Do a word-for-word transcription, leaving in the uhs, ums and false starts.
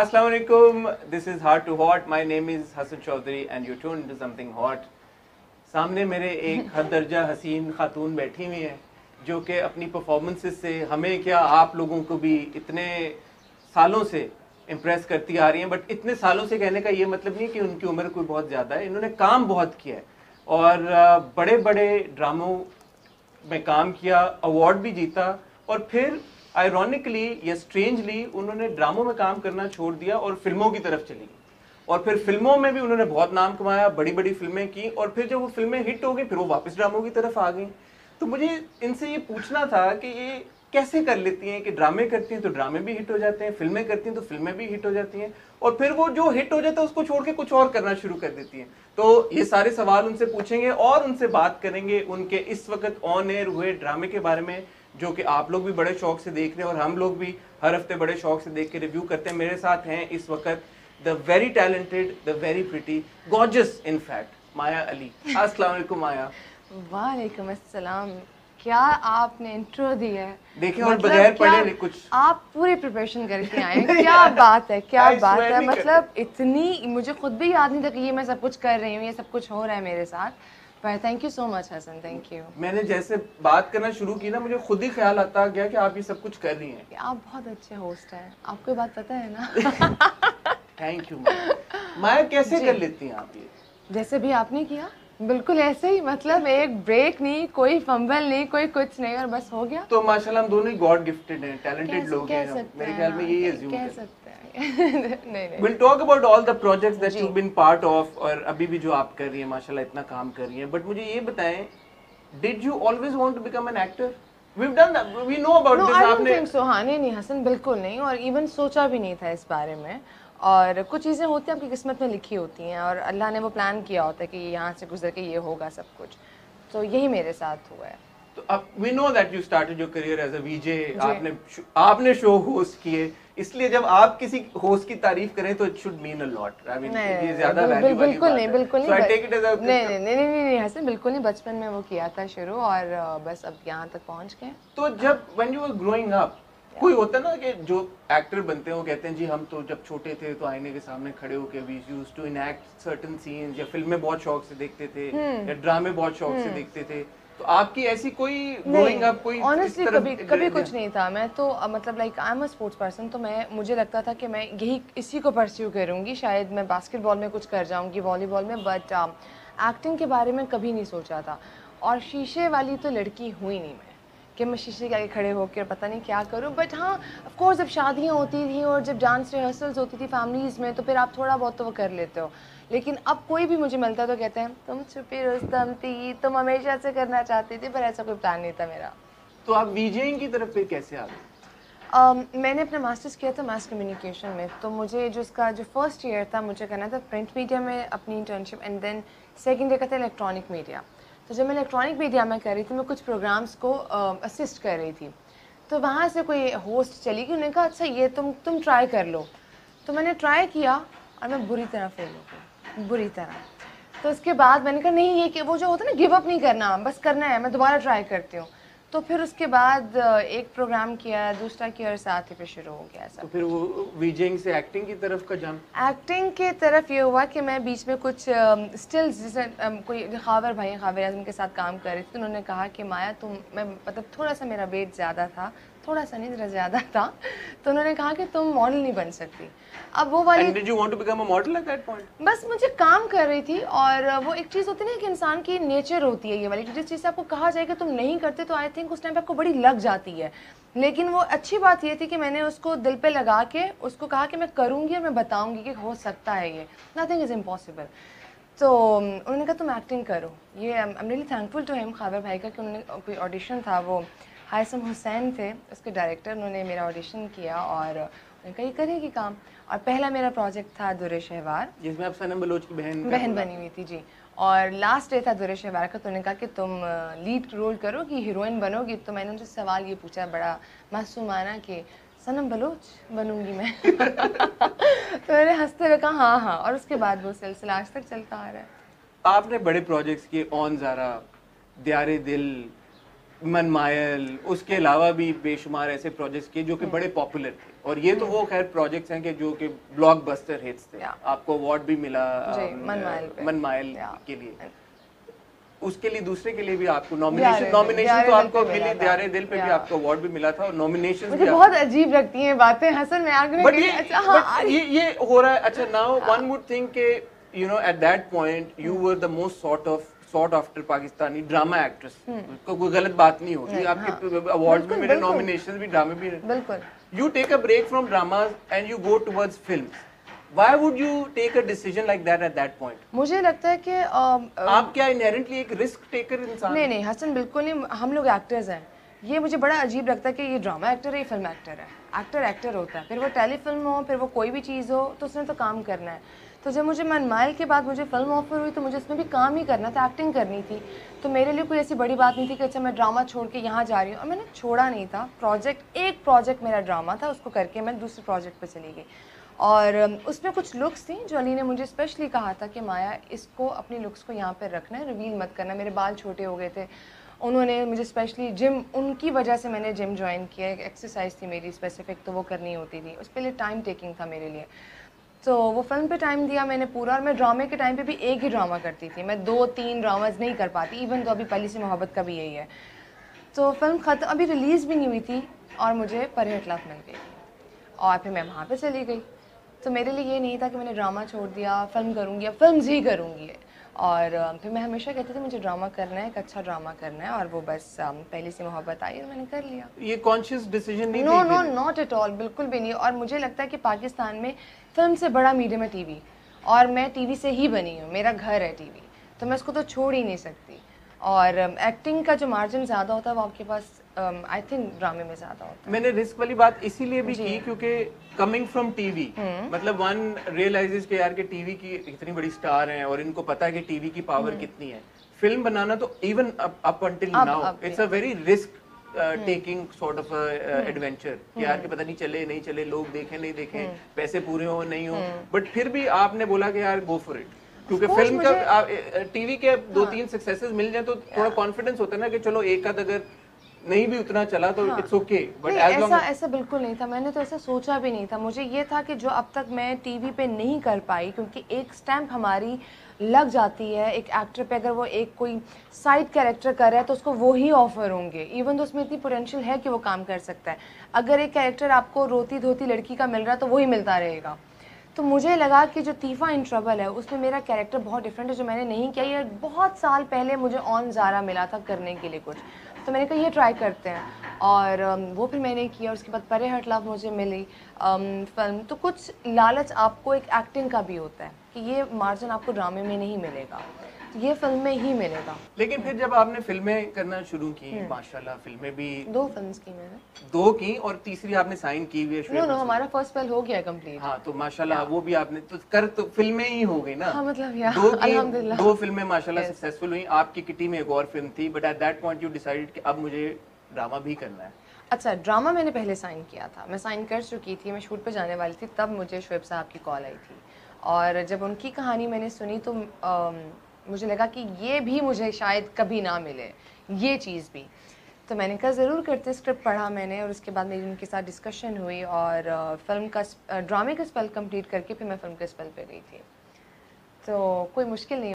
अस्सलाम वालेकुम, this is heart to hot. My name is Hasan Chaudhary and you tuned to something hot. सामने मेरे एक हद दर्जा हसीन खातून बैठी हुई हैं जो कि अपनी परफॉर्मेंसेस से हमें क्या आप लोगों को भी इतने सालों से इम्प्रेस करती आ रही हैं। बट इतने सालों से कहने का ये मतलब नहीं कि उनकी उम्र कोई बहुत ज़्यादा है, इन्होंने काम बहुत किया है और बड़े बड़े ड्रामों में काम किया, अवार्ड भी जीता और फिर आयरॉनिकली या स्ट्रेंजली उन्होंने ड्रामों में काम करना छोड़ दिया और फिल्मों की तरफ चली गई। और फिर फिल्मों में भी उन्होंने बहुत नाम कमाया, बड़ी बड़ी फिल्में की और फिर जब वो फिल्में हिट हो गई फिर वो वापस ड्रामों की तरफ आ गई। तो मुझे इनसे ये पूछना था कि ये कैसे कर लेती हैं कि ड्रामे करती हैं तो ड्रामे भी हिट हो जाते हैं, फिल्में करती हैं तो फिल्में भी हिट हो जाती हैं और फिर वो जो हिट हो जाता है उसको छोड़ के कुछ और करना शुरू कर देती हैं। तो ये सारे सवाल उनसे पूछेंगे और उनसे बात करेंगे उनके इस वक्त ऑन एयर हुए ड्रामे के बारे में जो कि आप लोग भी बड़े शौक से देख रहे हैं और हम लोग भी हर हफ्ते बड़े शौक से देख के रिव्यू करते हैं। मेरे साथ हैं इस वक्त the very talented, the very pretty, gorgeous in fact, Maya Ali. अस्सलाम वालेकुम माया। वालेकुम अस्सलाम। क्या आपने इंट्रो दिया है, देखिए, और बगैर पढ़े नहीं कुछ, आप पूरी प्रिपरेशन करके आए हैं। क्या बात है, क्या बात है। मतलब इतनी मुझे खुद भी याद नहीं था कि ये मैं सब कुछ कर रही हूँ, ये सब कुछ हो रहा है मेरे साथ। Thank you so much Hasan, thank you. मैंने जैसे बात करना शुरू की ना मुझे खुद ही ख्याल आता गया कि आप ये सब कुछ कर रही हैं। आप बहुत अच्छे होस्ट हैं, आपको बात पता है ना। Thank you Maya. कैसे कर लेती हैं आप ये? जैसे भी आपने किया बिल्कुल ऐसे ही, मतलब एक ब्रेक नहीं, कोई फंबल नहीं, कोई कुछ नहीं और बस हो गया। तो माशाल्लाह हम दोनों ही गॉड गिफ्टेड हैं, टैलेंटेड लोग हैं मेरे ख्याल में, यही अज्यूम कह सकते हैं। नहीं नहीं, will talk about all the projects that you been part of और अभी भी जो आप कर रही हैं, माशाल्लाह इतना काम कर रही हैं। बट मुझे ये बताएं, did you always want to become an actor? We've done that. We know about this. No, I don't think so. हाँ, नहीं नहीं हसन, बिल्कुल नहीं, और इवन सोचा भी नहीं था इस बारे में। और कुछ चीज़ें होती हैं आपकी किस्मत में लिखी होती हैं और अल्लाह ने वो प्लान किया होता है कि यहाँ से गुजर के ये होगा सब कुछ, तो यही मेरे साथ हुआ है। तो अब we know that you started your career as a VJ, आपने आपने शो होस्ट किए, इसलिए जब आप किसी होस्ट की तारीफ करें तो it should mean a lot. I mean ये ज्यादा वैल्यू वाली बात है। बिल्कुल नहीं, बिल्कुल नहीं, नहीं नहीं नहीं नहीं हसन, बिल्कुल नहीं। बचपन में वो किया था शुरू और बस अब यहाँ तक पहुँच गए। तो जब when you were growing up, कोई होता ना कि जो एक्टर बनते हैं वो कहते हैं जी हम तो जब छोटे थे तो आईने के सामने खड़े होके we used to enact certain scenes, या फिल्में बहुत शौक से देखते थे या ड्रामे बहुत शौक से देखते थे। तो आपकी ऐसी कोई ग्रोइंग अप कोई ऑनेस्टली कभी कभी कुछ नहीं था। मैं तो मतलब like I am a sports person, तो मैं मुझे लगता था कि मैं यही इसी को परस्यू करूँगी, शायद मैं बास्केटबॉल में कुछ कर जाऊँगी, वॉलीबॉल में, बट एक्टिंग के बारे में कभी नहीं सोचा था। और शीशे वाली तो लड़की हुई नहीं मैं कि मैं शीशे के आगे खड़े होकर पता नहीं क्या करूं। बट हाँ ऑफ कोर्स जब शादियां होती थी और जब डांस रिहर्सल्स होती थी फैमिलीज़ में तो फिर आप थोड़ा बहुत तो वो कर लेते हो। लेकिन अब कोई भी मुझे मिलता है तो कहते हैं तुम छुपी रुस्तम थी, तुम हमेशा से करना चाहती थी, पर ऐसा कोई प्लान नहीं था मेरा। तो आप वीजेइंग की तरफ पे कैसे आ गए? Um, मैंने अपना मास्टर्स किया था मास कम्युनिकेशन में, तो मुझे जो उसका जो फर्स्ट ईयर था मुझे करना था प्रिंट मीडिया में अपनी internship and then second year का था इलेक्ट्रॉनिक मीडिया। तो जब मैं इलेक्ट्रॉनिक मीडिया में कर रही थी मैं कुछ प्रोग्राम्स को असिस्ट uh, कर रही थी, तो वहाँ से कोई होस्ट चली गई, उन्होंने कहा अच्छा ये तुम तुम ट्राई कर लो। तो मैंने ट्राई किया और मैं बुरी तरह फेल हो गई, बुरी तरह। तो उसके बाद मैंने कहा नहीं, ये कि वो जो होता है ना गिव अप नहीं करना, बस करना है, मैं दोबारा ट्राई करती हूँ। तो फिर उसके बाद एक प्रोग्राम किया, दूसरा किया और साथ ही फिर शुरू हो गया सब। तो फिर वो वीजिंग से एक्टिंग की तरफ का जंप? एक्टिंग की तरफ ये हुआ कि मैं बीच में कुछ स्टिल्स uh, जैसे um, कोई खावर भाई खावर आजम के साथ काम कर रही थी, तो उन्होंने कहा कि माया तुम, मैं मतलब थोड़ा सा मेरा वेट ज़्यादा था, थोड़ा सा नहीं ज़रा ज़्यादा था, तो उन्होंने कहा कि तुम मॉडल नहीं बन सकती। अब वो वाली And did you want to become a model at that point? बस मुझे काम कर रही थी और वो एक चीज़ होती है ना कि इंसान की नेचर होती है ये वाली, जिस चीज़ से आपको कहा जाए कि तुम नहीं करते तो आई थिंक उस टाइम पर आपको बड़ी लग जाती है। लेकिन वो अच्छी बात ये थी कि मैंने उसको दिल पे लगा के उसको कहा कि मैं करूँगी और मैं बताऊँगी कि हो सकता है ये, नथिंग इज़ इम्पॉसिबल। तो उन्होंने कहा तुम एक्टिंग करो। ये I am really thankful to him खाबर भाई का कि उन्होंने कोई ऑडिशन था, वो हायसम हुसैन थे उसके डायरेक्टर, उन्होंने मेरा ऑडिशन किया और उन्होंने कहा ये करेगी काम। और पहला मेरा प्रोजेक्ट था दुर्रेशहवार, जिसमें आप सनम बलोच की बहन बहन बनी हुई थी जी। और लास्ट डे था दुर्रेशहवार का, तो उन्होंने कहा कि तुम लीड रोल करोगी, हीरोइन बनोगी। तो मैंने उनसे सवाल ये पूछा बड़ा मासूमाना कि सनम बलोच बनूंगी मैं? तो मैंने हंसते हुए कहा हाँ हाँ और उसके बाद वो सिलसिला आज तक चलता आ रहा है। आपने बड़े प्रोजेक्ट्स किए, ऑन ज़ारा, दियारे दिल, मनमायल, उसके अलावा भी बेशुमार ऐसे प्रोजेक्ट्स किए जो कि बड़े पॉपुलर थे। और ये तो वो खैर प्रोजेक्ट्स हैं कि जो कि ब्लॉकबस्टर हिट्स थे। आपको अवार्ड भी मिला मनमायल के लिए, उसके लिए दूसरे के लिए भी आपको नॉमिनेशन नॉमिनेशन तो आपको मिली, दियारे दिल पे भी आपको अवार्ड भी मिला था और नॉमिनेशन। मुझे बहुत अजीब लगती हैं बातें हसन, मैं आगे बट ये ये हो रहा है। अच्छा नाउ वन वुड थिंक के you know at that point you were the most sort of sought after Pakistani drama actress, उसको कोई गलत बात नहीं होगी। आपके अवार्ड भी मिले, नॉमिनेशन भी, ड्रामे भी। बिल्कुल। You take a break from dramas and you go towards films. Why would you take a decision like that at that point? मुझे लगता है कि आप क्या inherently एक risk taker इंसान? नहीं नहीं हसन बिल्कुल नहीं, हम लोग actors हैं। ये मुझे बड़ा अजीब लगता है कि ये ड्रामा एक्टर है, ये फिल्म एक्टर है। एक्टर एक्टर होता है, फिर वो टेलीफिल्म हो, फिर वो कोई भी चीज़ हो, तो उसने तो काम करना है। तो जब मुझे मनमायल के बाद मुझे फिल्म ऑफर हुई तो मुझे उसमें भी काम ही करना था, एक्टिंग करनी थी। तो मेरे लिए कोई ऐसी बड़ी बात नहीं थी कि अच्छा मैं ड्रामा छोड़ के यहाँ जा रही हूँ, और मैंने छोड़ा नहीं था। प्रोजेक्ट एक प्रोजेक्ट मेरा ड्रामा था, उसको करके मैं दूसरे प्रोजेक्ट पर चली गई। और उसमें कुछ लुक्स थी जो अली ने मुझे स्पेशली कहा था कि माया इसको अपनी लुक्स को यहाँ पर रखना है, रिवील मत करना। मेरे बाल छोटे हो गए थे, उन्होंने मुझे स्पेशली जिम, उनकी वजह से मैंने जिम ज्वाइन किया, एक एक्सरसाइज थी मेरी स्पेसिफिक, तो वो करनी होती थी, उस पर टाइम टेकिंग था मेरे लिए। तो वो फिल्म पे टाइम दिया मैंने पूरा, और मैं ड्रामे के टाइम पे भी एक ही ड्रामा करती थी, मैं दो तीन ड्रामाज नहीं कर पाती, इवन तो अभी पहली सी मोहब्बत का भी यही है। तो फिल्म ख़त्म, अभी रिलीज़ भी नहीं हुई थी और मुझे परहेट लाफ मिल गई और फिर मैं वहाँ पे चली गई। तो मेरे लिए ये नहीं था कि मैंने ड्रामा छोड़ दिया, फिल्म करूँगी, अब फिल्म ही करूँगी। और फिर मैं हमेशा कहती थी मुझे ड्रामा करना है, एक अच्छा ड्रामा करना है, और वो बस पहली सी मोहब्बत आई और मैंने कर लिया। ये कॉन्शियस डिसीजन नहीं? No no not at all, बिल्कुल भी नहीं। और मुझे लगता है कि पाकिस्तान में फिल्म से बड़ा मीडियम है टीवी, और मैं टीवी से ही बनी हूँ, मेरा घर है टीवी, तो मैं उसको तो छोड़ ही नहीं सकती। और एक्टिंग का जो मार्जिन ज़्यादा होता है वो आपके पास आई थिंक ड्रामे में ज़्यादा होता है। मैंने रिस्क वाली बात इसीलिए भी की क्योंकि कमिंग फ्रॉम टीवी, मतलब वन रियलाइजेस कि यार के टीवी की इतनी बड़ी स्टार हैं और इनको पता है कि टीवी की पावर कितनी है। फिल्म बनाना तो even up until now it's a very risk taking sort of adventure कि यार के पता नहीं चले नहीं चले, लोग देखें नहीं देखें, पैसे पूरे हो नहीं हो, बट फिर भी आपने बोला कि यार गो फॉर इट, क्योंकि फिल्म का टीवी के दो तीन सक्सेसेस मिल जाए तो थोड़ा कॉन्फिडेंस होता है ना कि चलो एक आध अगर नहीं भी उतना चला तो इट्स ओके। बट ऐसा ऐसा बिल्कुल नहीं था, मैंने तो ऐसा सोचा भी नहीं था। मुझे ये था कि जो अब तक मैं टीवी पे नहीं कर पाई, क्योंकि एक स्टैम्प हमारी लग जाती है एक एक्टर पे, अगर वो एक कोई साइड कैरेक्टर कर रहा है तो उसको वो ही ऑफर होंगे, इवन तो उसमें इतनी पोटेंशियल है कि वो काम कर सकता है। अगर एक कैरेक्टर आपको रोती धोती लड़की का मिल रहा है तो वही मिलता रहेगा। तो मुझे लगा कि जो तीफा इन ट्रबल है उसमें मेरा कैरेक्टर बहुत डिफरेंट है, जो मैंने नहीं किया। ये बहुत साल पहले मुझे ऑन ज़ारा मिला था करने के लिए कुछ, तो मैंने कहा ये ट्राई करते हैं, और वो फिर मैंने किया। और उसके बाद परहेट लाफ मुझे मिली फिल्म। तो कुछ लालच आपको एक एक्टिंग का भी होता है कि ये मार्जिन आपको ड्रामे में नहीं मिलेगा, ये फिल्म में ही मिलेगा। लेकिन फिर जब आपने फिल्में करना शुरू की, माशाल्लाह फिल्में भी दो फिल्म्स की मैंने, दो की और तीसरी आपने साइन की हुई है। नो नो हमारा फर्स्ट फेल हो गया कंप्लीट। हाँ तो माशाल्लाह वो भी आपने तो कर तो फिल्में ही हो गई ना। हाँ मतलब यार अल्हम्दुलिल्लाह दो फिल्में माशाल्लाह सक्सेसफुल हुई। आपकी किटी में एक और फिल्म थी, but at that point you decided कि अब मुझे ड्रामा भी करना है। अच्छा ड्रामा मैंने पहले साइन किया था, मैं साइन कर चुकी थी, मैं शूट पे जाने वाली थी, तब मुझे शुएब साहब की कॉल आई थी, और जब उनकी कहानी मैंने सुनी तो मुझे लगा कि ये भी मुझे शायद कभी ना मिले ये चीज़ भी। तो मैंने कहा ज़रूर करते, स्क्रिप्ट पढ़ा मैंने, और उसके बाद मेरी उनके साथ डिस्कशन हुई, और फिल्म का ड्रामे का स्पेल कंप्लीट करके फिर मैं फिल्म के स्पेल पे गई थी। तो कोई मुश्किल नहीं।